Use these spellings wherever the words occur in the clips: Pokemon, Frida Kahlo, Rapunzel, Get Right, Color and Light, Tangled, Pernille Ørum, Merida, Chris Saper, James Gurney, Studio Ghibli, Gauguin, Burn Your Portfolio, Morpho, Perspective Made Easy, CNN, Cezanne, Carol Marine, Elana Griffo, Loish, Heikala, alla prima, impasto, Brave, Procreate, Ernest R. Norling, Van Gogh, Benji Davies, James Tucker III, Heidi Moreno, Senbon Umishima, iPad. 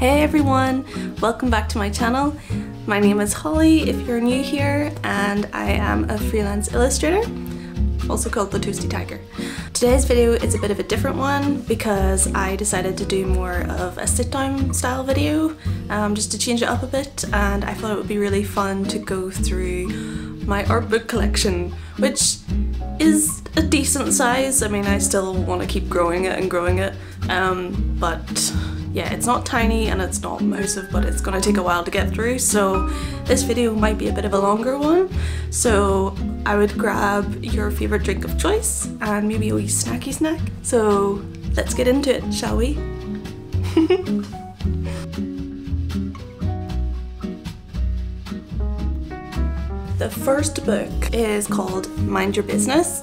Hey everyone, welcome back to my channel. My name is Holly if you're new here, and I am a freelance illustrator, also called The Toasty Tiger. Today's video is a bit of a different one because I decided to do more of a sit-down style video just to change it up a bit, and I thought it would be really fun to go through my art book collection, which is a decent size. I mean, I still want to keep growing it and growing it, but yeah, it's not tiny and it's not massive, but it's gonna take a while to get through, so this video might be a bit of a longer one. So I would grab your favourite drink of choice and maybe a wee snacky snack. So let's get into it, shall we? The first book is called Mind Your Business,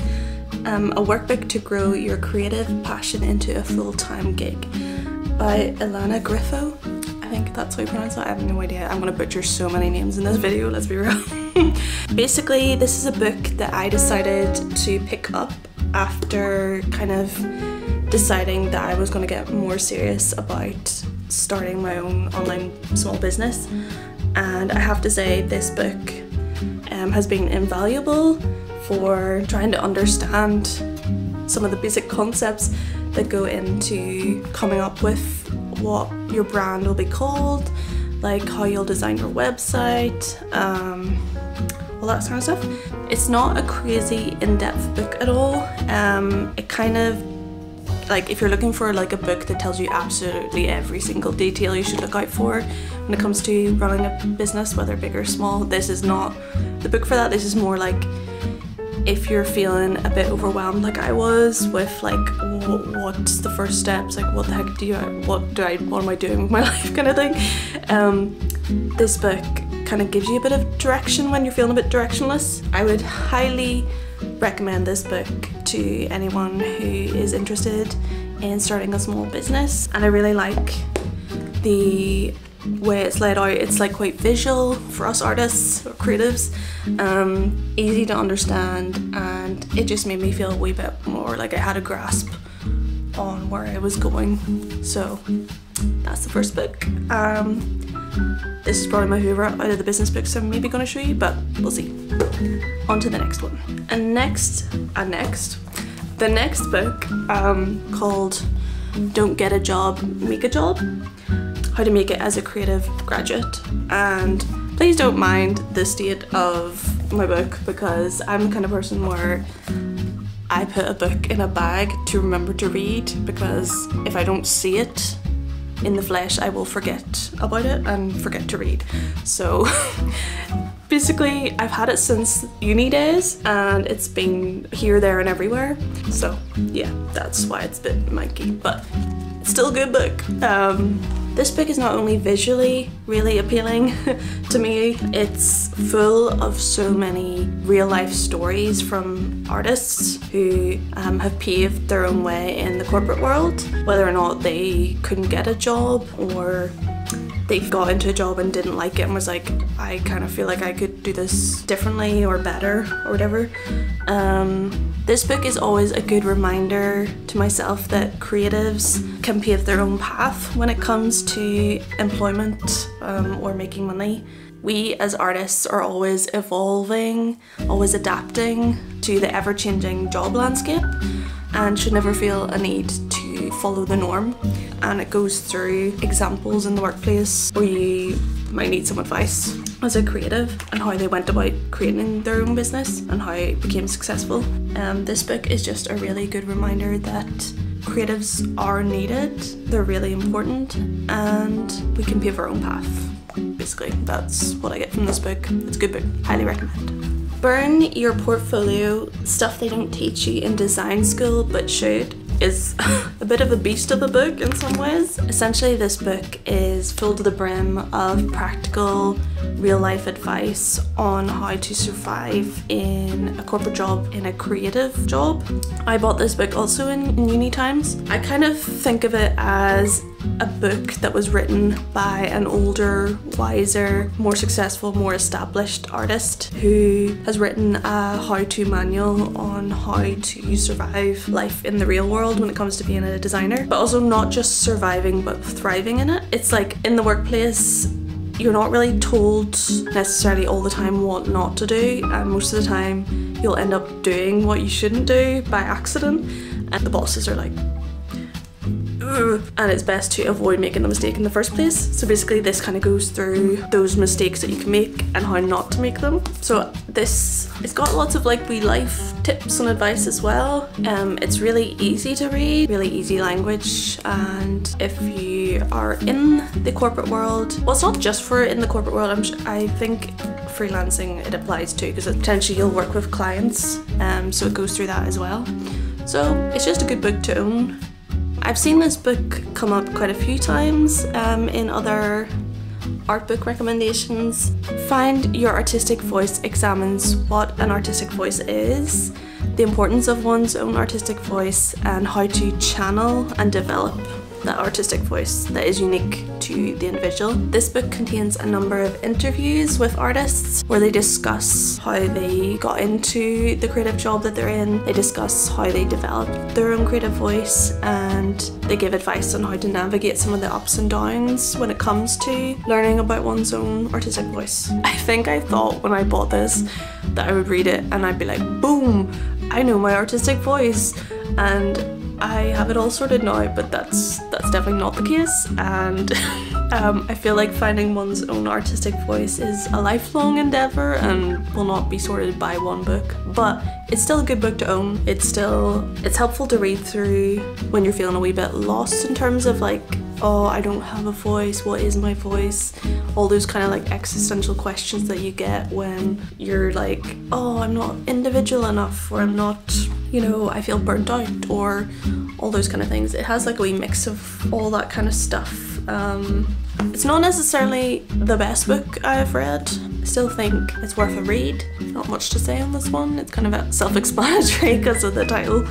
a workbook to grow your creative passion into a full-time gig, by Elana Griffo. I think that's how you pronounce that, I have no idea. I'm gonna butcher so many names in this video, let's be real. Basically, this is a book that I decided to pick up after kind of deciding that I was gonna get more serious about starting my own online small business. And I have to say, this book has been invaluable for trying to understand some of the basic concepts that go into coming up with what your brand will be called, like how you'll design your website, all that sort of stuff. It's not a crazy in-depth book at all. It kind of, like, if you're looking for like a book that tells you absolutely every single detail you should look out for when it comes to running a business, whether big or small, this is not the book for that. This is more like if you're feeling a bit overwhelmed like I was with like what's the first steps, like what the heck do you, what am I doing with my life kind of thing. This book kind of gives you a bit of direction when you're feeling a bit directionless. I would highly recommend this book to anyone who is interested in starting a small business, and I really like the way it's laid out. It's like quite visual for us artists or creatives, easy to understand, and it just made me feel a wee bit more like I had a grasp on where I was going. So that's the first book. This is probably my favourite out of the business books I'm maybe going to show you, but we'll see. On to the next one. And the next book, called Don't Get a Job, Make a Job, How to Make It as a Creative Graduate. And please don't mind the state of my book, because I'm the kind of person where I put a book in a bag to remember to read, because if I don't see it in the flesh I will forget about it and forget to read. So basically I've had it since uni days and it's been here, there and everywhere, so yeah, that's why it's a bit manky, but it's still a good book. This book is not only visually really appealing to me, it's full of so many real life stories from artists who have paved their own way in the corporate world, whether or not they couldn't get a job or they got into a job and didn't like it and was like, I kind of feel like I could do this differently or better or whatever. This book is always a good reminder to myself that creatives can pave their own path when it comes to employment or making money. We as artists are always evolving, always adapting to the ever-changing job landscape, and should never feel a need to follow the norm. And it goes through examples in the workplace where you might need some advice as a creative and how they went about creating their own business and how it became successful. This book is just a really good reminder that creatives are needed, they're really important, and we can pave our own path. Basically, that's what I get from this book. It's a good book, highly recommend. Burn Your Portfolio, Stuff They Don't Teach You in Design School But Should, is a bit of a beast of a book in some ways. Essentially, this book is full to the brim of practical, real-life advice on how to survive in a corporate job, in a creative job. I bought this book also in uni times. I kind of think of it as a book that was written by an older, wiser, more successful, more established artist who has written a how-to manual on how to survive life in the real world when it comes to being a designer, but also not just surviving but thriving in it. It's like in the workplace, you're not really told necessarily all the time what not to do, and most of the time you'll end up doing what you shouldn't do by accident, and the bosses are like, and it's best to avoid making the mistake in the first place. So basically this kind of goes through those mistakes that you can make and how not to make them. So this, it's got lots of like wee life tips and advice as well. It's really easy to read, really easy language, and if you are in the corporate world, well, it's not just for in the corporate world, I think freelancing it applies to, because potentially you'll work with clients, so it goes through that as well. So it's just a good book to own. I've seen this book come up quite a few times in other art book recommendations. Find Your Artistic Voice examines what an artistic voice is, the importance of one's own artistic voice, and how to channel and develop that artistic voice that is unique to the individual. This book contains a number of interviews with artists where they discuss how they got into the creative job that they're in, they discuss how they developed their own creative voice, and they give advice on how to navigate some of the ups and downs when it comes to learning about one's own artistic voice. I think I thought when I bought this that I would read it and I'd be like, boom, I know my artistic voice and I have it all sorted now, but that's definitely not the case, and I feel like finding one's own artistic voice is a lifelong endeavour and will not be sorted by one book, but it's still a good book to own. It's helpful to read through when you're feeling a wee bit lost in terms of like, oh, I don't have a voice, what is my voice? All those kind of like existential questions that you get when you're like, oh, I'm not individual enough, or I'm not, you know, I feel burnt out, or all those kind of things. It has like a wee mix of all that kind of stuff. It's not necessarily the best book I've read. I still think it's worth a read. Not much to say on this one. It's kind of self-explanatory because of the title.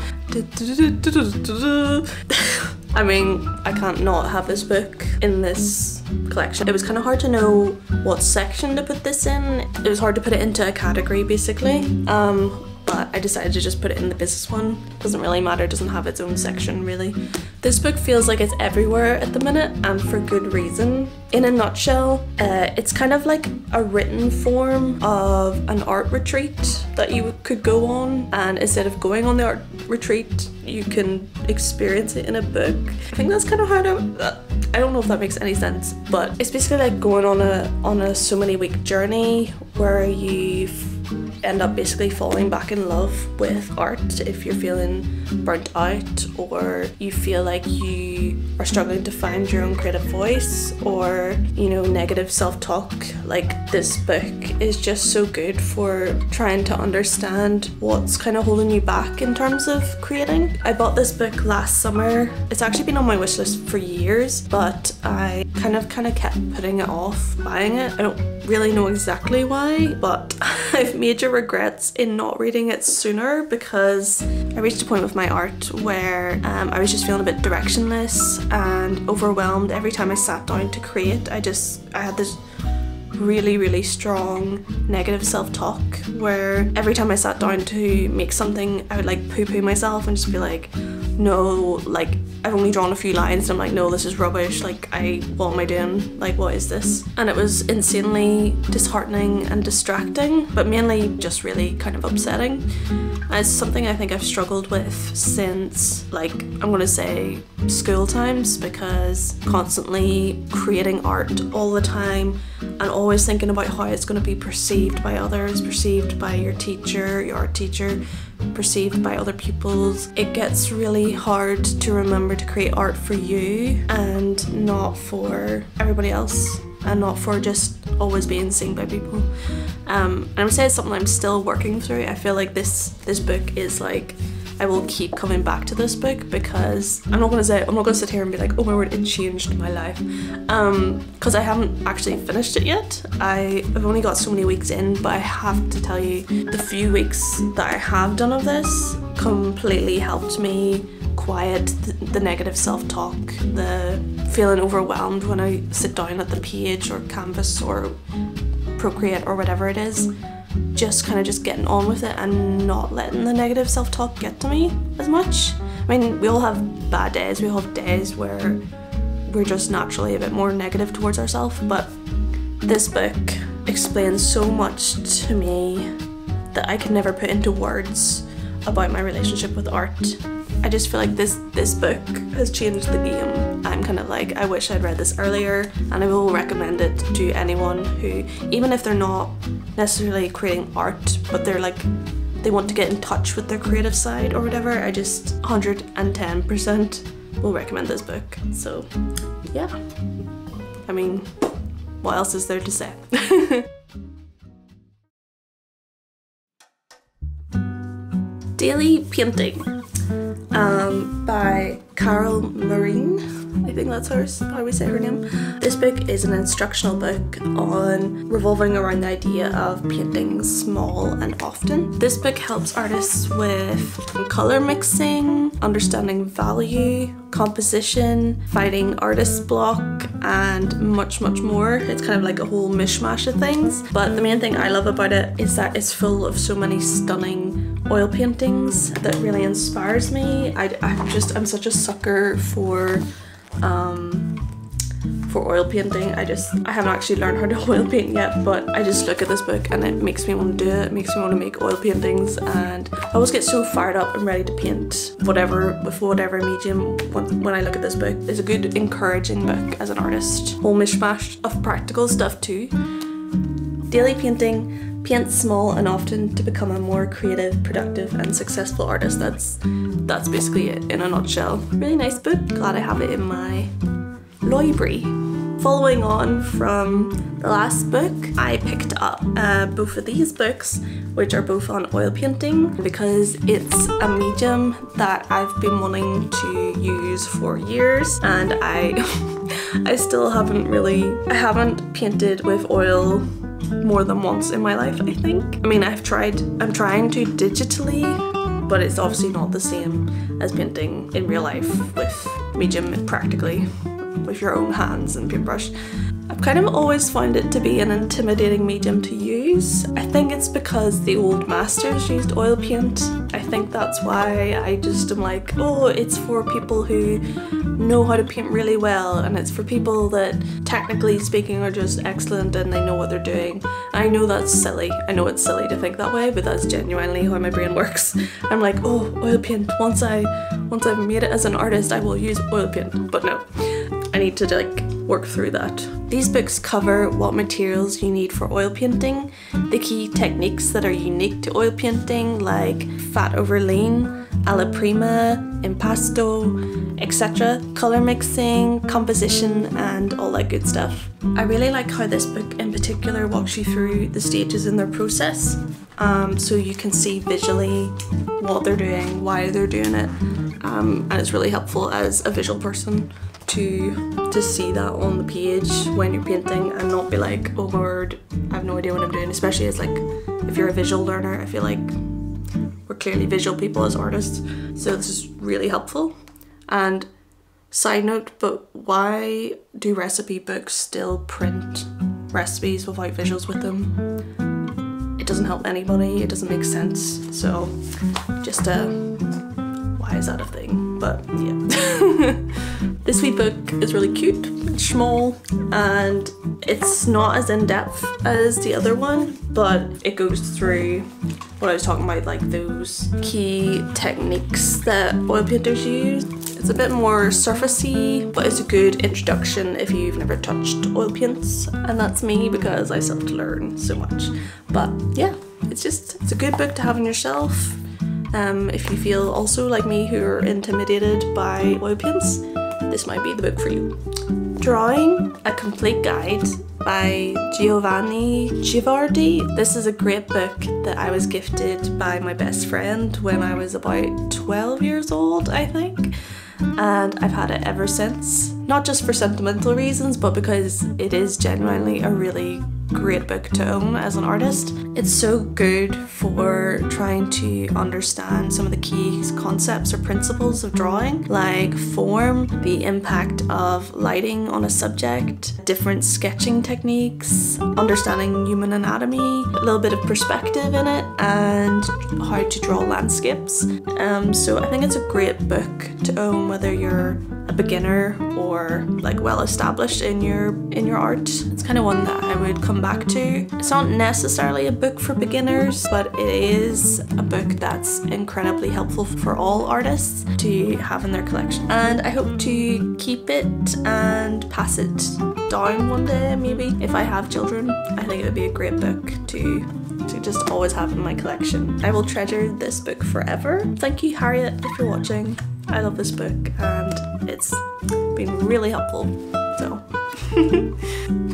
I mean, I can't not have this book in this collection. It was kind of hard to know what section to put this in. It was hard to put it into a category, basically. But I decided to just put it in the business one. Doesn't really matter, doesn't have its own section really. This book feels like it's everywhere at the minute, and for good reason. In a nutshell, it's kind of like a written form of an art retreat that you could go on, and instead of going on the art retreat, you can experience it in a book. I think that's kind of how I don't know if that makes any sense, but it's basically like going on a so many week journey where you end up basically falling back in love with art if you're feeling burnt out, or you feel like you are struggling to find your own creative voice, or, you know, negative self-talk. Like, this book is just so good for trying to understand what's kind of holding you back in terms of creating. I bought this book last summer. It's actually been on my wish list for years, but I kind of kept putting it off buying it. I don't really know exactly why, but I've major regrets in not reading it sooner, because I reached a point with my art where I was just feeling a bit directionless and overwhelmed. Every time I sat down to create, I had this really strong negative self-talk where every time I sat down to make something, I would like poo-poo myself and just be like, no, like I've only drawn a few lines and I'm like, no, this is rubbish, like what am I doing, like what is this? And it was insanely disheartening and distracting, but mainly just really kind of upsetting. And it's something I think I've struggled with since, like, I'm gonna say school times, because constantly creating art all the time and always thinking about how it's gonna be perceived by others, perceived by your teacher, your art teacher, perceived by other pupils. It gets really hard to remember to create art for you and not for everybody else, and not for just always being seen by people. And I would say it's something I'm still working through. I feel like this book is like, I will keep coming back to this book, because I'm not gonna sit here and be like, oh my word, it changed my life, because I haven't actually finished it yet. I've only got so many weeks in, but I have to tell you, the few weeks that I have done of this completely helped me quiet, the negative self-talk, the feeling overwhelmed when I sit down at the page or canvas or Procreate or whatever it is, just getting on with it and not letting the negative self-talk get to me as much. I mean, we all have bad days, we all have days where we're just naturally a bit more negative towards ourselves, but this book explains so much to me that I could never put into words about my relationship with art. I just feel like this book has changed the game. I'm kind of like, I wish I'd read this earlier, and I will recommend it to anyone who, even if they're not necessarily creating art, but they're like, they want to get in touch with their creative side or whatever, I just 110% will recommend this book. So yeah, I mean, what else is there to say? Daily Painting by Carol Marine, I think that's hers, how we say her name. This book is an instructional book on revolving around the idea of painting small and often. This book helps artists with colour mixing, understanding value, composition, fighting artist block, and much, much more. It's kind of like a whole mishmash of things, but the main thing I love about it is that it's full of so many stunning oil paintings that really inspires me. I'm such a sucker for oil painting. I haven't actually learned how to oil paint yet, but I just look at this book and it makes me want to do it. It makes me want to make oil paintings, and I always get so fired up and ready to paint whatever, with whatever medium, when I look at this book. It's a good encouraging book as an artist. Whole mishmash of practical stuff too. Daily Painting. Paint small and often to become a more creative, productive and successful artist. That's basically it in a nutshell. Really nice book, glad I have it in my library. Following on from the last book, I picked up both of these books, which are both on oil painting, because it's a medium that I've been wanting to use for years, and I still haven't really, I haven't painted with oil more than once in my life, I think. I mean, I'm trying to digitally, but it's obviously not the same as painting in real life with medium, practically, with your own hands and paintbrush. I've kind of always found it to be an intimidating medium to use. I think it's because the old masters used oil paint. I think that's why I just am like, oh, it's for people who know how to paint really well, and it's for people that technically speaking are just excellent and they know what they're doing. I know that's silly. I know it's silly to think that way, but that's genuinely how my brain works. I'm like, oh, oil paint. Once I've made it as an artist, I will use oil paint. But no, I need to work through that. These books cover what materials you need for oil painting, the key techniques that are unique to oil painting like fat over lean, alla prima, impasto, etc., colour mixing, composition and all that good stuff. I really like how this book in particular walks you through the stages in their process, so you can see visually what they're doing, why they're doing it, and it's really helpful as a visual person to see that on the page when you're painting and not be like, oh word, I have no idea what I'm doing, especially as if you're a visual learner. I feel like we're clearly visual people as artists, so this is really helpful. And side note, but why do recipe books still print recipes without visuals with them? It doesn't help anybody, it doesn't make sense, so just why is that a thing? But yeah. This wee book is really cute, it's small, and it's not as in-depth as the other one, but it goes through what I was talking about, like those key techniques that oil painters use. It's a bit more surfacey, but it's a good introduction if you've never touched oil paints, and that's me because I still have to learn so much. But yeah, it's a good book to have on your shelf if you feel also like me who are intimidated by oil paints. This might be the book for you. Drawing a Complete Guide by Giovanni Civardi. This is a great book that I was gifted by my best friend when I was about 12 years old, I think, and I've had it ever since. Not just for sentimental reasons, but because it is genuinely a really great book to own as an artist. It's so good for trying to understand some of the key concepts or principles of drawing, like form, the impact of lighting on a subject, different sketching techniques, understanding human anatomy, a little bit of perspective in it, and how to draw landscapes. So I think it's a great book to own whether you're a beginner or like well established in your art. It's kind of one that I would come back to. It's not necessarily a book for beginners, but it is a book that's incredibly helpful for all artists to have in their collection. And I hope to keep it and pass it down one day, maybe. If I have children, I think it would be a great book to just always have in my collection. I will treasure this book forever. Thank you, Harriet, if you're watching. I love this book and it's been really helpful, so.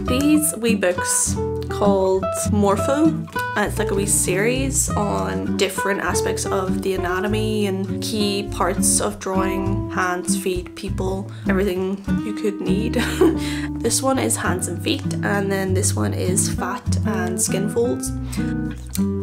These wee books called Morpho, it's like a wee series on different aspects of the anatomy and key parts of drawing, hands, feet, people, everything you could need. This one is hands and feet, and then this one is fat and skin folds.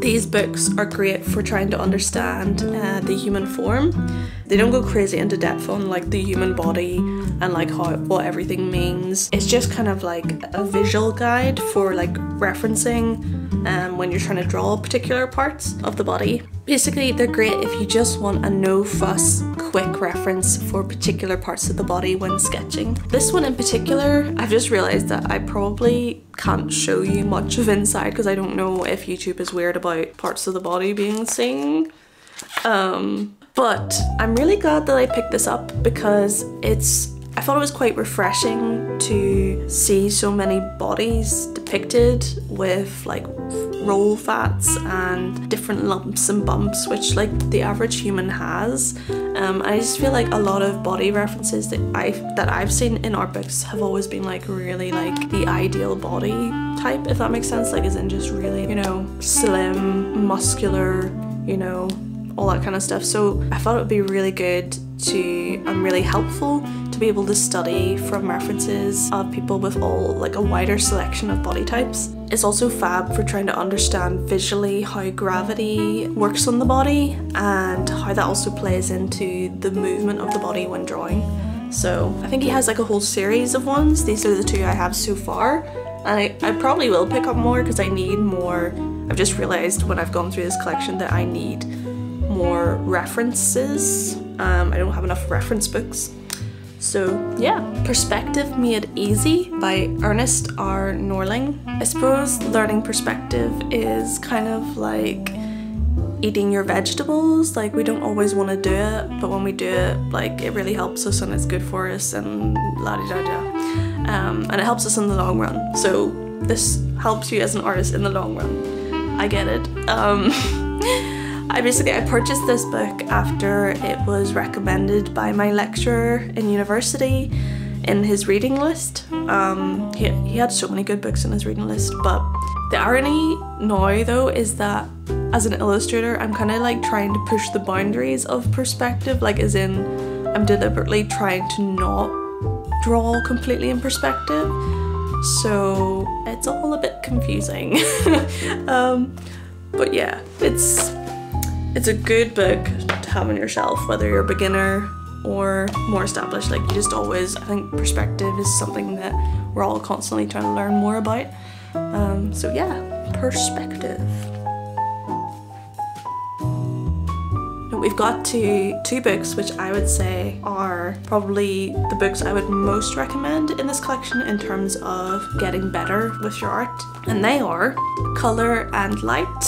These books are great for trying to understand the human form. They don't go crazy into depth on like the human body and like what everything means. It's just kind of like a visual guide for like referencing when you're trying to draw particular parts of the body. Basically, they're great if you just want a no-fuss, quick reference for particular parts of the body when sketching. This one in particular, I've just realised that I probably can't show you much of inside because I don't know if YouTube is weird about parts of the body being seen. But I'm really glad that I picked this up because I thought it was quite refreshing to see so many bodies depicted with like roll fats and different lumps and bumps, which like the average human has. I just feel like a lot of body references that I've seen in art books have always been like really like the ideal body type, if that makes sense. Like as in just really, you know, slim, muscular, you know, all that kind of stuff. So I thought it would be really good and really helpful to be able to study from references of people with all like a wider selection of body types. It's also fab for trying to understand visually how gravity works on the body and how that also plays into the movement of the body when drawing. So I think he has like a whole series of ones. These are the two I have so far, and I probably will pick up more because I need more. I've just realised when I've gone through this collection that I need more references. I don't have enough reference books. So yeah. Perspective Made Easy by Ernest R. Norling. I suppose learning perspective is kind of like eating your vegetables. Like we don't always want to do it, but when we do it, like it really helps us and it's good for us and la-di-da-da. And it helps us in the long run. So this helps you as an artist in the long run. I get it. I purchased this book after it was recommended by my lecturer in university in his reading list. He had so many good books in his reading list, but the irony now though is that as an illustrator I'm kind of like trying to push the boundaries of perspective, like as in I'm deliberately trying to not draw completely in perspective, so it's all a bit confusing. But yeah, it's a good book to have on your shelf, whether you're a beginner or more established. Like you just always, I think perspective is something that we're all constantly trying to learn more about. So yeah, perspective. We've got two books which I would say are probably the books I would most recommend in this collection in terms of getting better with your art. And they are Colour and Light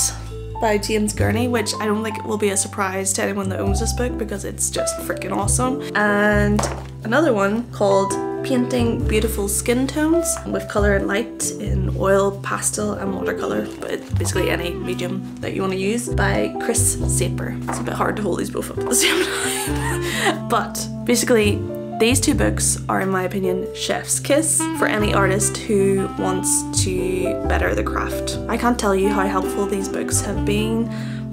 by James Gurney, which I don't think it will be a surprise to anyone that owns this book because it's just freaking awesome. And another one called Painting Beautiful Skin Tones with Colour and Light in oil, pastel and watercolour, but it's basically any medium that you want to use, by Chris Saper. It's a bit hard to hold these both up at the same time. But basically these two books are, in my opinion, chef's kiss for any artist who wants to better the craft. I can't tell you how helpful these books have been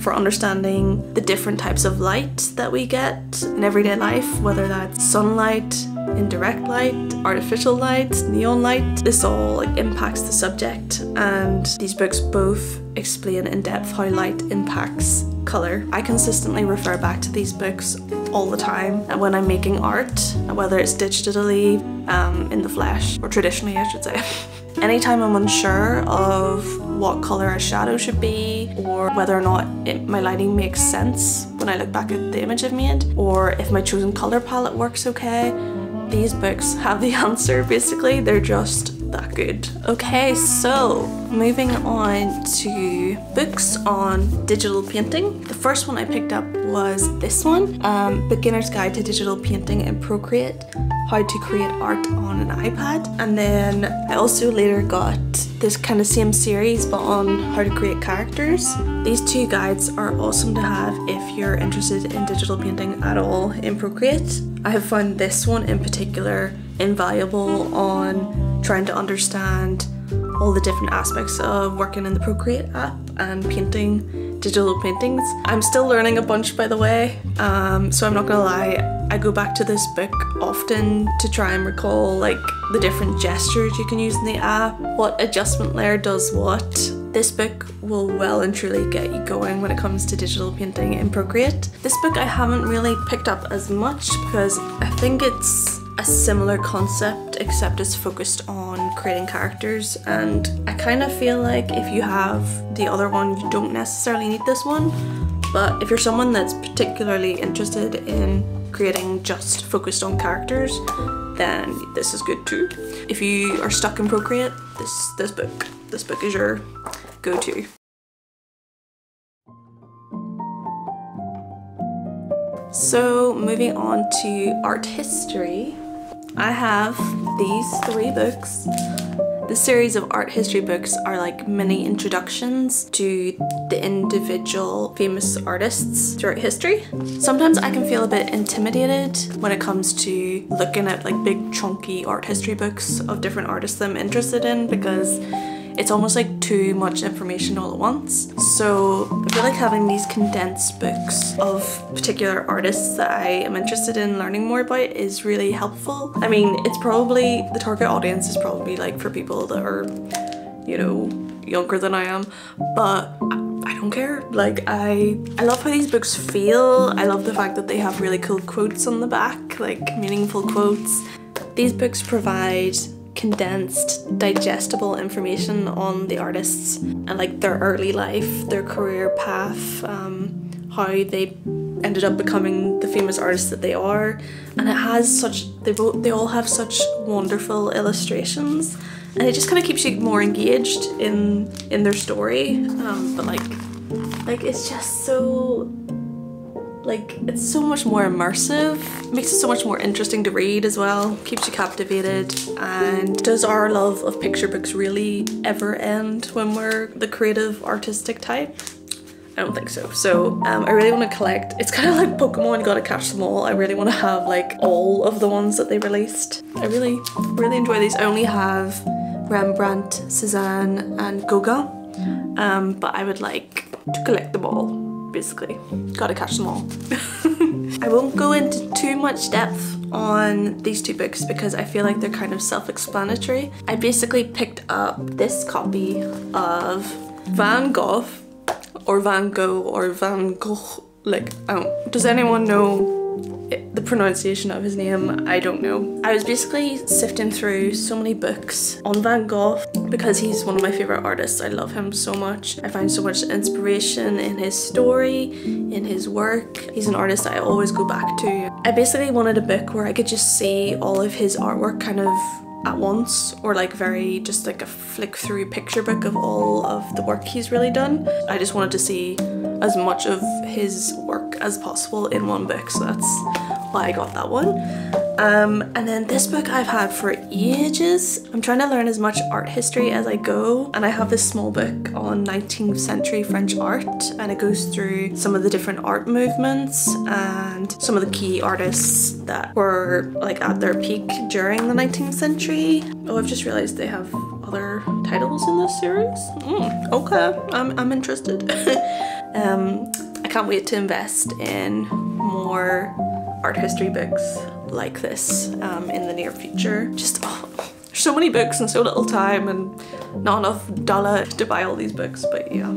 for understanding the different types of light that we get in everyday life, whether that's sunlight, indirect light, artificial light, neon light. This all impacts the subject, and these books both explain in depth how light impacts colour. I consistently refer back to these books all the time when I'm making art, whether it's digitally, in the flesh, or traditionally I should say. Anytime I'm unsure of what colour a shadow should be, or whether or not my lighting makes sense when I look back at the image I've made, or if my chosen colour palette works okay, these books have the answer, basically. They're just that good. Okay, so moving on to books on digital painting. The first one I picked up was this one, Beginner's Guide to Digital Painting in Procreate, How to Create Art on an iPad. And then I also later got this kind of same series, but on how to create characters. These two guides are awesome to have if you're interested in digital painting at all in Procreate. I have found this one in particular invaluable on trying to understand all the different aspects of working in the Procreate app and painting digital paintings. I'm still learning a bunch, by the way, so I'm not gonna lie, I go back to this book often to try and recall the different gestures you can use in the app, what adjustment layer does what. This book will well and truly get you going when it comes to digital painting in Procreate. This book I haven't really picked up as much because I think it's a similar concept, except it's focused on creating characters, and I kind of feel like if you have the other one you don't necessarily need this one, but if you're someone that's particularly interested in creating just focused on characters, then this is good too. If you are stuck in Procreate, this book is your go-to. So moving on to art history, I have these three books. The series of art history books are like mini introductions to the individual famous artists throughout history. Sometimes I can feel a bit intimidated when it comes to looking at big chunky art history books of different artists I'm interested in, because it's almost like too much information all at once. So I feel like having these condensed books of particular artists that I am interested in learning more about is really helpful. I mean, it's probably, the target audience is probably for people that are, younger than I am, but I don't care. I love how these books feel. I love the fact that they have really cool quotes on the back, meaningful quotes. These books provide condensed, digestible information on the artists and their early life, their career path, how they ended up becoming the famous artists that they are. And it has such, they all have such wonderful illustrations, and it just kind of keeps you more engaged in their story. But it's just so, it's so much more immersive, makes it so much more interesting to read as well, keeps you captivated. And does our love of picture books really ever end when we're the creative artistic type? I don't think so. So I really want to collect, it's kind of like Pokemon, you gotta catch them all. I really want to have all of the ones that they released. I really, really enjoy these. I only have Rembrandt, Cezanne and Gauguin, but I would like to collect them all. Basically, gotta catch them all. I won't go into too much depth on these two books because I feel like they're kind of self-explanatory. I basically picked up this copy of Van Gogh, or Van Gogh, or Van Gogh. Does anyone know the pronunciation of his name? I don't know. I was basically sifting through so many books on Van Gogh because he's one of my favourite artists. I love him so much. I find so much inspiration in his story, in his work. He's an artist I always go back to. I basically wanted a book where I could just see all of his artwork kind of at once, or just a flick through picture book of all of the work he's really done. I just wanted to see as much of his work as possible in one book, so that's why I got that one. And then this book I've had for ages. I'm trying to learn as much art history as I go, and I have this small book on 19th century French art, and it goes through some of the different art movements and some of the key artists that were at their peak during the 19th century. Oh, I've just realized they have other titles in this series. Okay, I'm interested. I can't wait to invest in more art history books like this in the near future. Just there's so many books and so little time and not enough dollar to buy all these books, but yeah.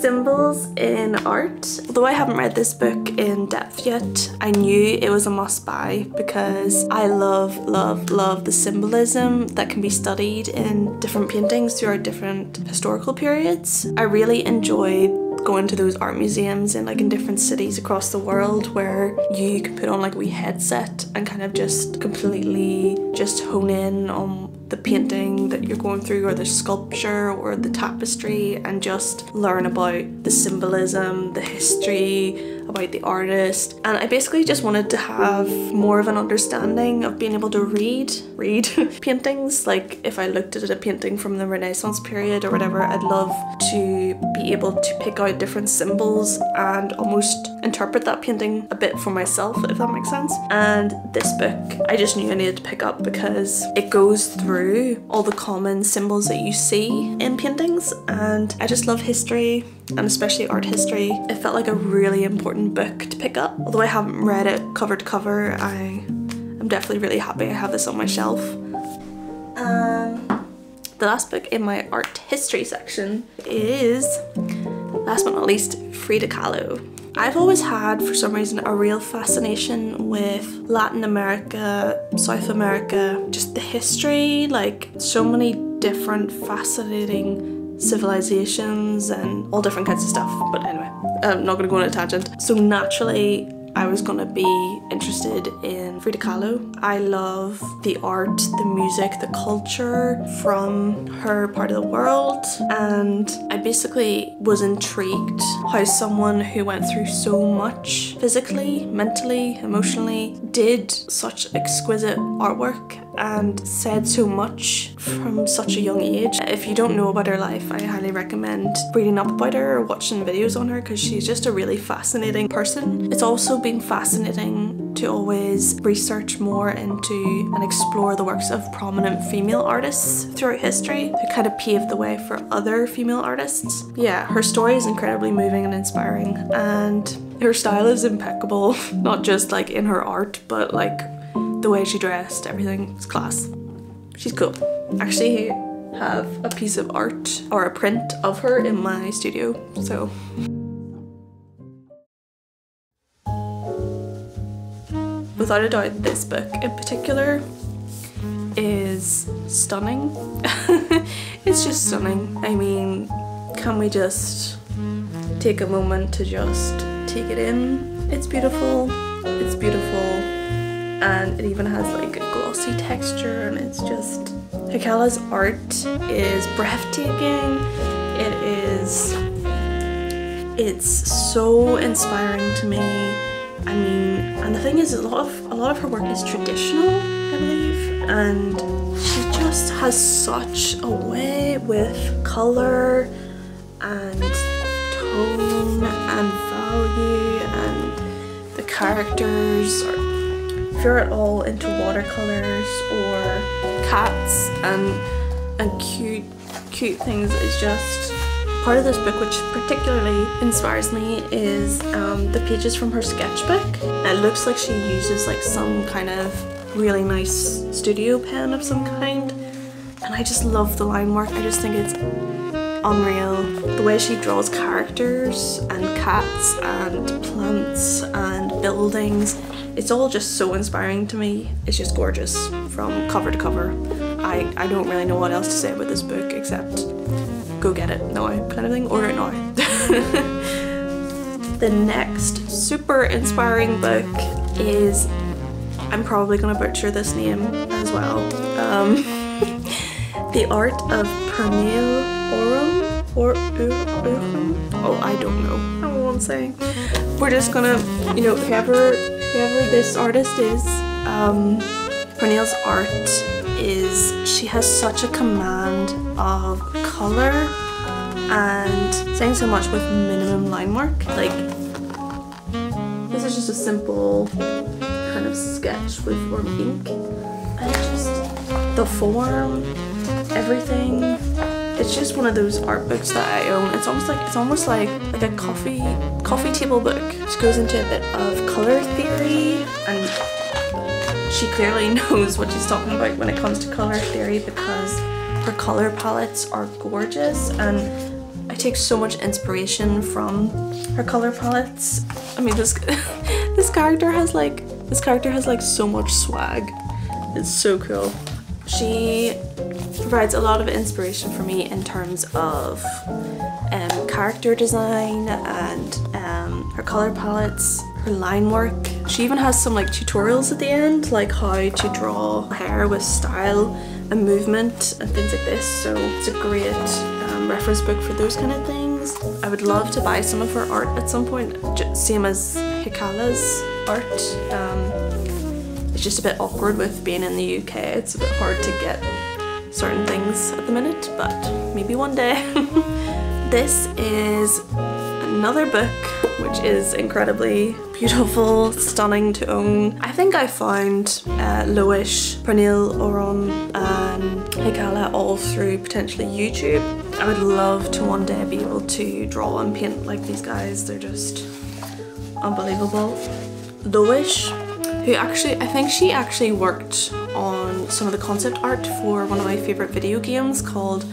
Symbols in art. Although I haven't read this book in depth yet, I knew it was a must buy because I love, love, love the symbolism that can be studied in different paintings throughout different historical periods. I really enjoyed going to those art museums and like in different cities across the world where you can put on like a wee headset and kind of just completely just hone in on the painting that you're going through or the sculpture or the tapestry and just learn about the symbolism, the history, about the artist. And I basically just wanted to have more of an understanding of being able to read paintings. Like if I looked at a painting from the Renaissance period or whatever, I'd love to be able to pick out different symbols and almost interpret that painting a bit for myself, if that makes sense. And this book I just knew I needed to pick up because it goes through all the common symbols that you see in paintings, and I just love history and especially art history. It felt like a really important book to pick up. Although I haven't read it cover to cover, I am definitely really happy I have this on my shelf. The last book in my art history section is, last but not least, Frida Kahlo. I've always had, for some reason, a real fascination with Latin America, South America, just the history, like so many different fascinating civilizations and all different kinds of stuff. But anyway, I'm not gonna go on a tangent. So naturally, I was gonna be interested in Frida Kahlo. I love the art, the music, the culture from her part of the world, and I basically was intrigued how someone who went through so much physically, mentally, emotionally, did such exquisite artwork and said so much from such a young age. If you don't know about her life, I highly recommend reading up about her or watching videos on her because she's just a really fascinating person. It's also been fascinating to always research more into and explore the works of prominent female artists throughout history who kind of paved the way for other female artists. Yeah, her story is incredibly moving and inspiring, and her style is impeccable, not just like in her art, but like the way she dressed, everything was class. She's cool. Actually, I have a piece of art or a print of her in my studio, so. Without a doubt, this book in particular is stunning. It's just stunning. I mean, can we just take a moment to just take it in? It's beautiful. It's beautiful. And it even has like a glossy texture, and it's just... Heikala's art is breathtaking. It is... It's so inspiring to me. I mean, and the thing is, a lot of her work is traditional, I believe, and she just has such a way with color and tone and value, and the characters are... If you're at all into watercolors or cats and cute things, is just part of this book which particularly inspires me is the pages from her sketchbook. It looks like she uses like some kind of really nice studio pen of some kind, and I just love the line work. I just think it's unreal. The way she draws characters and cats and plants and buildings, it's all just so inspiring to me. It's just gorgeous from cover to cover. I don't really know what else to say about this book except go get it now kind of thing. Order it now. The next super inspiring book is, I'm probably gonna butcher this name as well, The Art of Pernille Ørum or Ørum? Oh, I don't know. I don't know what I'm saying. We're just gonna, you know, whoever this artist is, Pernille's art is, she has such a command of color and saying so much with minimum line work. Like, this is just a simple kind of sketch with warm ink, and just the form, everything It's just one of those art books that I own. It's almost like a coffee table book. She goes into a bit of color theory, and she clearly knows what she's talking about when it comes to color theory, because her color palettes are gorgeous, and I take so much inspiration from her color palettes. I mean, this character has like so much swag. It's so cool. She provides a lot of inspiration for me in terms of character design and her color palettes, her line work. She even has some like tutorials at the end, like how to draw hair with style and movement and things like this. So it's a great reference book for those kind of things. I would love to buy some of her art at some point, same as Heikala's art. It's just a bit awkward with being in the UK. It's a bit hard to get certain things at the minute, but maybe one day. This is another book which is incredibly beautiful, stunning to own. I think I found Loish, Pernille Ørum and Heikala all through potentially YouTube. I would love to one day be able to draw and paint like these guys. They're just unbelievable. Loish, who actually, I think she actually worked on some of the concept art for one of my favourite video games called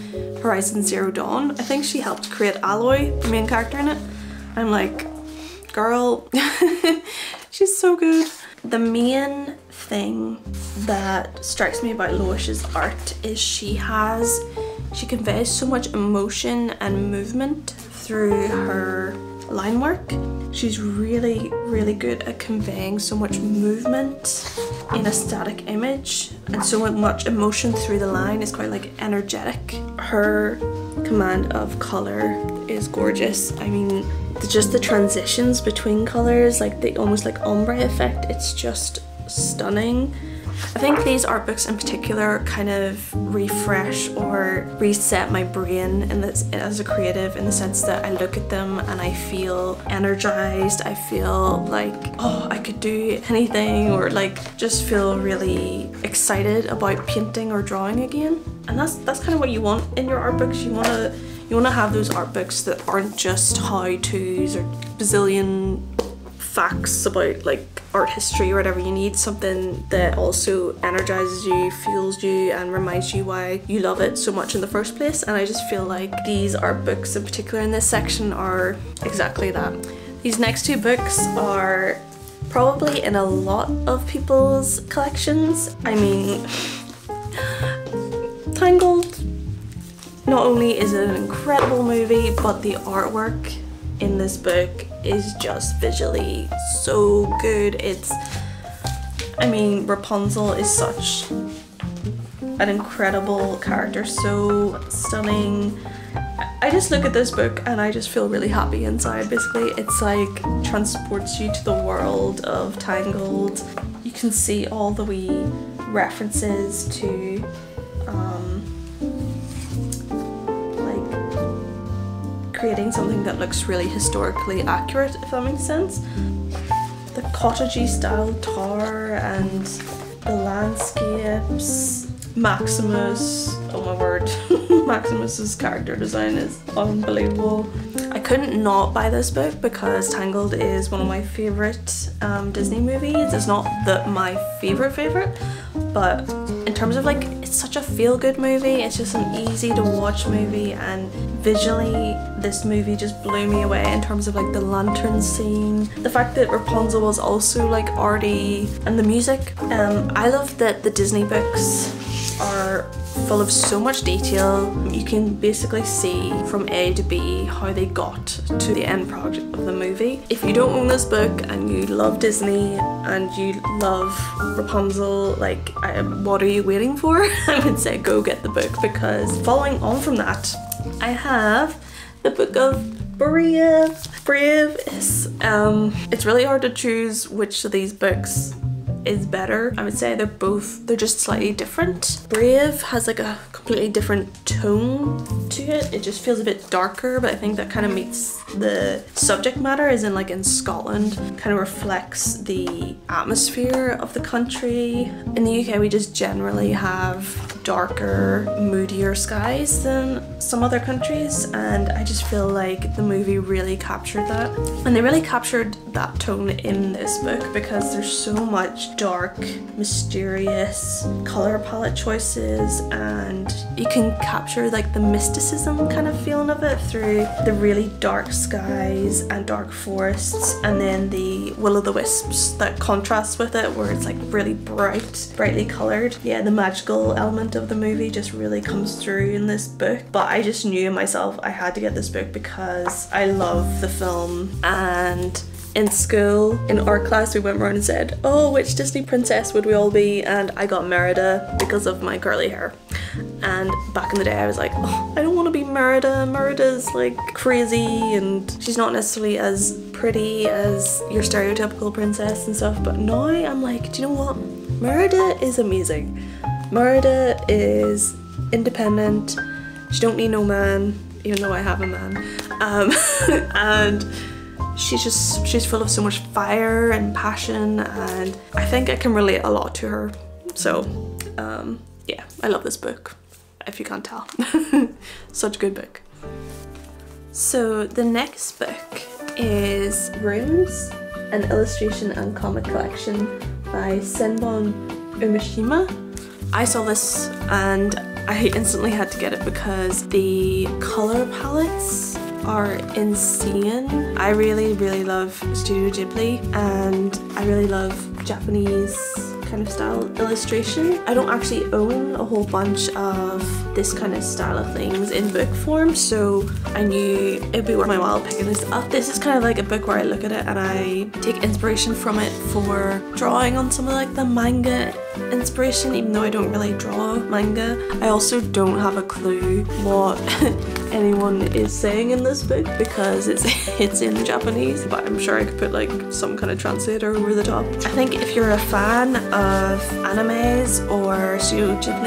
Horizon Zero Dawn. I think she helped create Aloy, the main character in it. I'm like, girl, she's so good. The main thing that strikes me about Loish's art is she conveys so much emotion and movement through her line work. She's really, really good at conveying so much movement in a static image and so much emotion through the line. It's quite like energetic. Her command of color is gorgeous. I mean, just the transitions between colors, like the almost like ombre effect, it's just stunning. I think these art books in particular kind of refresh or reset my brain in this, as a creative, in the sense that I look at them and I feel energized. I feel like, oh, I could do anything, or like just feel really excited about painting or drawing again. And that's kind of what you want in your art books. You want to have those art books that aren't just how-tos or bazillion facts about like art history or whatever. You need something that also energizes you, fuels you, and reminds you why you love it so much in the first place. And I just feel like these art books in particular in this section are exactly that. These next two books are probably in a lot of people's collections. I mean, Tangled. Not only is it an incredible movie, but the artwork in this book is just visually so good. Rapunzel is such an incredible character, so stunning. I just look at this book and I just feel really happy inside, basically. It's like transports you to the world of Tangled. You can see all the wee references to creating something that looks really historically accurate, if that makes sense. The cottagey style tower and the landscapes. Maximus, oh my word, Maximus's character design is unbelievable. I couldn't not buy this book because Tangled is one of my favourite Disney movies. It's not my favourite, but in terms of like, it's such a feel-good movie. It's just an easy to watch movie, and visually this movie just blew me away in terms of like the lantern scene. The fact that Rapunzel was also like arty, and the music. I love that the Disney books are full of so much detail. You can basically see from A to B how they got to the end product of the movie. If you don't own this book and you love Disney and you love Rapunzel, like, what are you waiting for? I would say go get the book, because following on from that, I have the book of Brave. Brave is, it's really hard to choose which of these books is better. I would say they're just slightly different. Brave has like a completely different tone to it. It just feels a bit darker, but I think that kind of meets the subject matter, as in like in Scotland, kind of reflects the atmosphere of the country. In the UK we just generally have darker, moodier skies than some other countries, and I just feel like the movie really captured that. And they really captured that tone in this book because there's so much dark, mysterious colour palette choices, and you can capture like the mysticism kind of feeling of it through the really dark skies and dark forests, and then the will-o'-the-wisps that contrasts with it where it's like really brightly coloured. Yeah, the magical element of the movie just really comes through in this book, but I just knew myself I had to get this book because I love the film. And in school, in art class, we went around and said, oh, which Disney princess would we all be? And I got Merida because of my curly hair. And back in the day I was like, oh, I don't want to be Merida. Merida's like crazy and she's not necessarily as pretty as your stereotypical princess and stuff. But now I'm like, do you know what? Merida is amazing. Merida is independent. She don't need no man, even though I have a man. And she's full of so much fire and passion, and I think I can relate a lot to her. So yeah, I love this book, if you can't tell. Such a good book. So the next book is Rooms, an illustration and comic collection by Senbon Umishima. I saw this and I instantly had to get it because the colour palettes are insane. I really love Studio Ghibli, and I really love Japanese kind of style illustration. I don't actually own a whole bunch of this kind of style of things in book form, so I knew it'd be worth my while picking this up. This is kind of like a book where I look at it and I take inspiration from it for drawing on some of like the manga inspiration, even though I don't really draw manga. I also don't have a clue what anyone is saying in this book because it's in Japanese, but I'm sure I could put like some kind of translator over the top. I think if you're a fan of animes or Studio Ghibli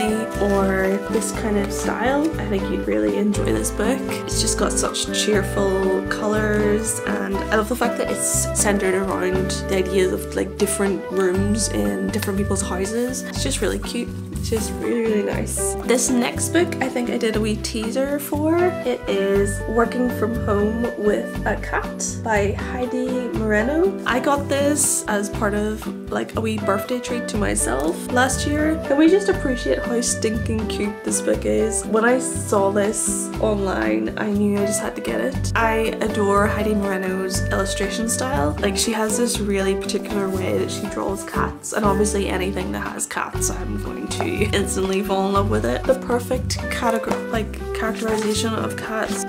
or this kind of style, I think you'd really enjoy this book. It's just got such cheerful colours, and I love the fact that it's centred around the ideas of like different rooms in different people's houses. It's just really cute. It's just really nice. This next book I think I did a wee teaser for. It is Working From Home with a Cat by Heidi Moreno. I got this as part of like a wee birthday treat to myself last year. Can we just appreciate how stinking cute this book is? When I saw this online, I knew I just had to get it. I adore Heidi Moreno's illustration style. Like, she has this really particular way that she draws cats, and obviously anything that has cats I'm going to instantly fall in love with it. The perfect characterization of cats.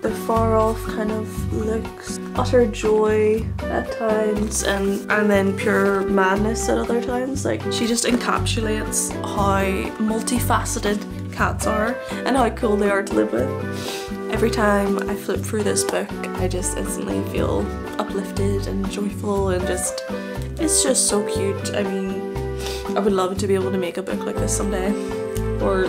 The far off kind of looks, utter joy at times, and then pure madness at other times. Like, she just encapsulates how multifaceted cats are and how cool they are to live with. Every time I flip through this book, I just instantly feel uplifted and joyful, and just, it's just so cute. I mean, I would love to be able to make a book like this someday, or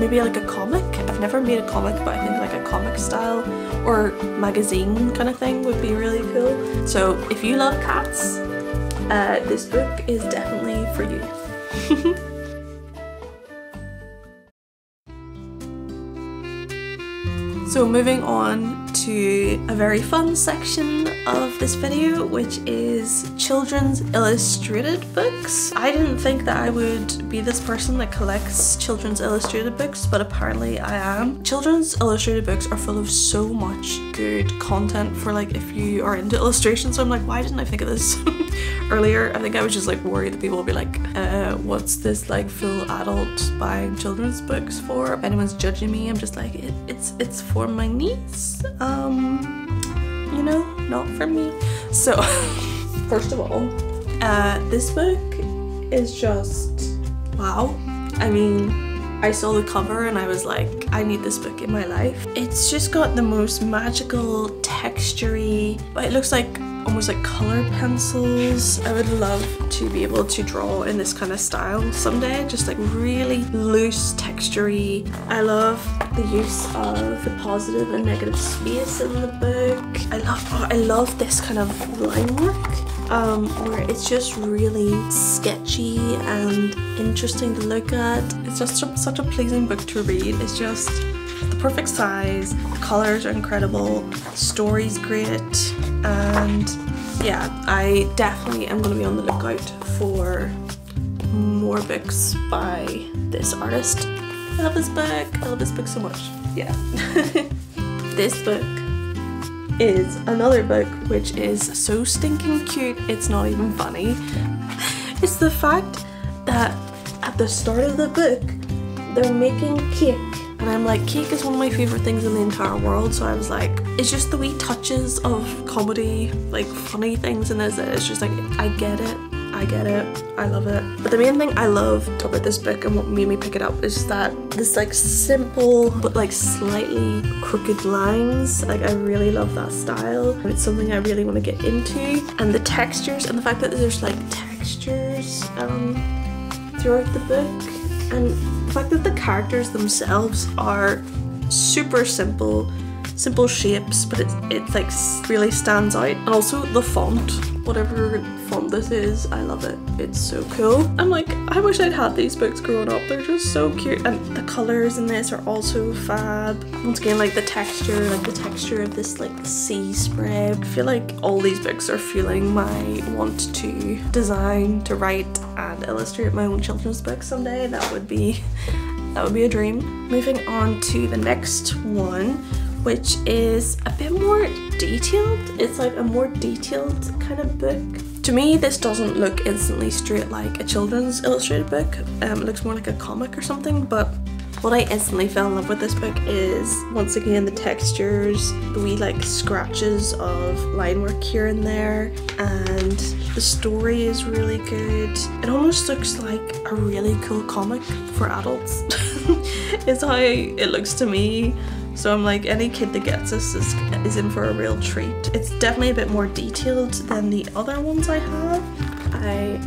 maybe like a comic. I've never made a comic, but I think like a comic style or magazine kind of thing would be really cool. So if you love cats, this book is definitely for you. So moving on to a very fun section of this video, which is children's illustrated books. I didn't think that I would be this person that collects children's illustrated books, but apparently I am. Children's illustrated books are full of so much good content for like if you are into illustration, so I'm like, why didn't I think of this earlier? I think I was just like worried that people would be like, what's this like full adult buying children's books for? If anyone's judging me, I'm just like, it's for my niece, you know, not for me. So first of all, this book is just wow. I mean, I saw the cover and I was like, I need this book in my life. It's just got the most magical textury, but it looks like almost like colour pencils. I would love to be able to draw in this kind of style someday, just like really loose textury. I love the use of the positive and negative space in the book. I love this kind of line work. where it's just really sketchy and interesting to look at. It's just such a pleasing book to read. It's just the perfect size, the colours are incredible, the story's great, and yeah, I definitely am going to be on the lookout for more books by this artist. I love this book, I love this book so much. Yeah. This book is another book which is so stinking cute it's not even funny. It's the fact that at the start of the book they're making cake, and I'm like, cake is one of my favourite things in the entire world, so I was like, it's just the wee touches of comedy, like funny things in this, it's just like, I get it, I love it. But the main thing I loved about this book and what made me pick it up is that this like simple but like slightly crooked lines, like I really love that style, and it's something I really want to get into. And the textures and the fact that there's like textures throughout the book, and the fact that the characters themselves are super simple shapes, but it's like really stands out. And also the font, whatever font this is, I love it, it's so cool. I'm like, I wish I'd had these books growing up, they're just so cute, and the colours in this are also fab. Once again, like the texture of this like sea spray, I feel like all these books are fueling my want to design, to write and illustrate my own children's books someday. That would be a dream. Moving on to the next one, which is a bit more detailed. It's like a more detailed kind of book. To me, this doesn't look instantly straight like a children's illustrated book. It looks more like a comic or something, but what I instantly fell in love with this book is, once again, the textures, the wee like scratches of line work here and there, and the story is really good. It almost looks like a really cool comic for adults. It's how it looks to me. So I'm like, any kid that gets this is in for a real treat. It's definitely a bit more detailed than the other ones I have. I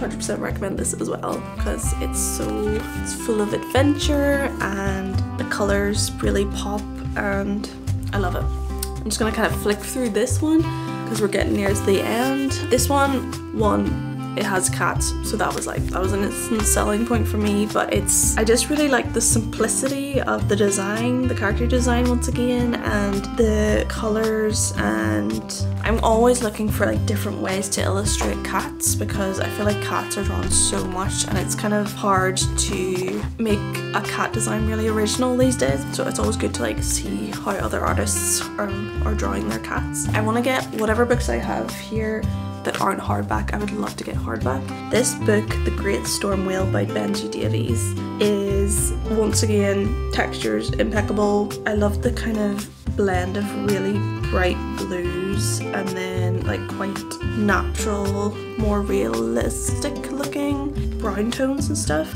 100% recommend this as well, because it's full of adventure and the colours really pop and I love it. I'm just going to kind of flick through this one because we're getting near to the end. This one, it has cats, so that was an instant selling point for me, but I just really like the simplicity of the design, the character design once again, and the colours, and I'm always looking for like different ways to illustrate cats because I feel like cats are drawn so much and it's kind of hard to make a cat design really original these days, so it's always good to like see how other artists are drawing their cats. I want to get whatever books I have here that aren't hardback. I would love to get hardback. This book, The Great Storm Whale by Benji Davies, is once again textures impeccable. I love the kind of blend of really bright blues and then like quite natural, more realistic looking brown tones and stuff.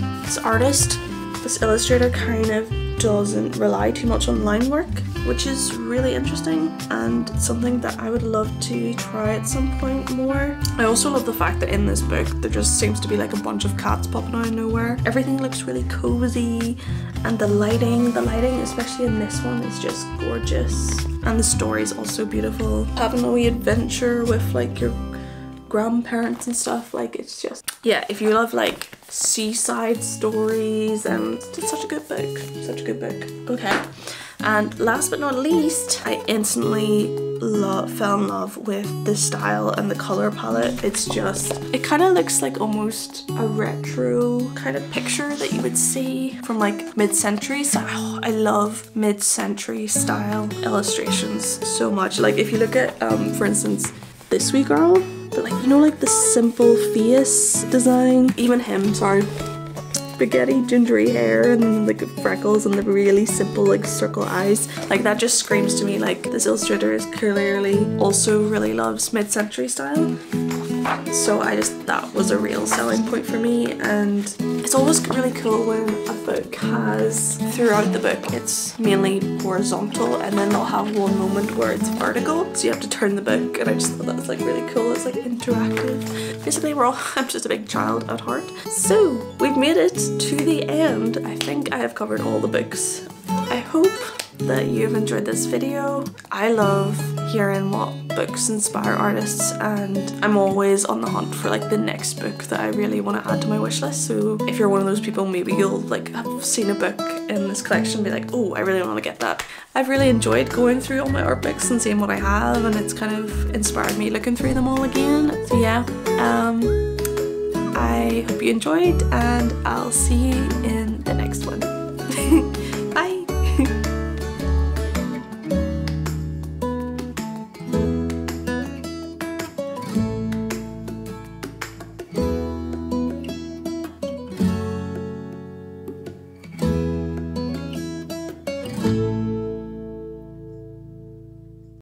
This illustrator kind of doesn't rely too much on line work, which is really interesting and something that I would love to try at some point more. I also love the fact that in this book there just seems to be like a bunch of cats popping out of nowhere. Everything looks really cozy, and the lighting especially in this one is just gorgeous, and the story's also beautiful. Having a wee adventure with like your grandparents and stuff, like it's just, yeah, if you love like seaside stories, and it's such a good book. Okay, and last but not least, I instantly fell in love with the style and the color palette. It kind of looks like almost a retro kind of picture that you would see from like mid-century. So I love mid-century style illustrations so much. Like if you look at for instance this wee girl, but like, you know, like the simple face design, even him, sorry, spaghetti gingery hair and like freckles and the really simple like circle eyes, like that just screams to me like this illustrator is clearly also really loves mid-century style. So that was a real selling point for me, and it's always really cool when a book has, throughout the book it's mainly horizontal and then they'll have one moment where it's vertical, so you have to turn the book, and I just thought that was like really cool. It's like interactive. Basically I'm just a big child at heart. So we've made it to the end. I think I have covered all the books. I hope that you've enjoyed this video. I love hearing what books inspire artists, and I'm always on the hunt for like the next book that I really want to add to my wish list. So if you're one of those people, maybe you'll like have seen a book in this collection and be like, oh, I really want to get that. I've really enjoyed going through all my art books and seeing what I have, and it's kind of inspired me looking through them all again. So yeah, I hope you enjoyed, and I'll see you in the next one.